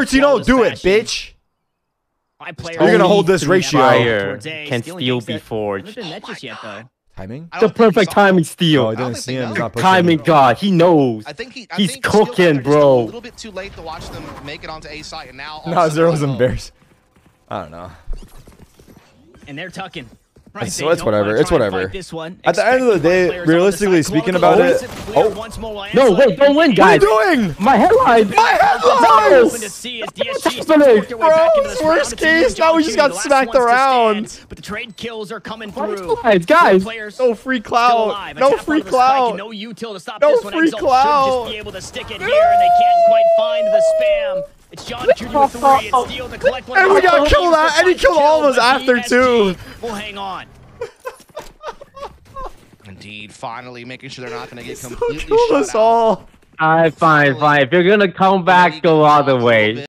Bertino, do it, bitch. You're going to hold this ratio. Fire can steal before. Timing? The perfect timing steal. Oh, I didn't see him. Timing god, he knows. I think he's cooking, bro. A little bit too late to watch them make it onto A site, and now. No, Zero's embarrassed. I don't know. And they're tucking. Right, so it's whatever. It's whatever. At the end of the day, realistically speaking about it. Oh no! Wait! Don't win, guys. What are you doing? My headline. My headlines. Bro, worst case. Now we just got smacked around. But the trade kills are coming through. Guys, no free clout. No free clout. No free clout. Just be able to stick it here, and they can't quite find the spam. It's John Q3 and steal to collect one. And we got killed out, and he killed all of us after too. We'll hang on. Indeed, finally making sure they're not gonna get completely shut out. All right, fine, fine. If you're gonna come back, go all the way.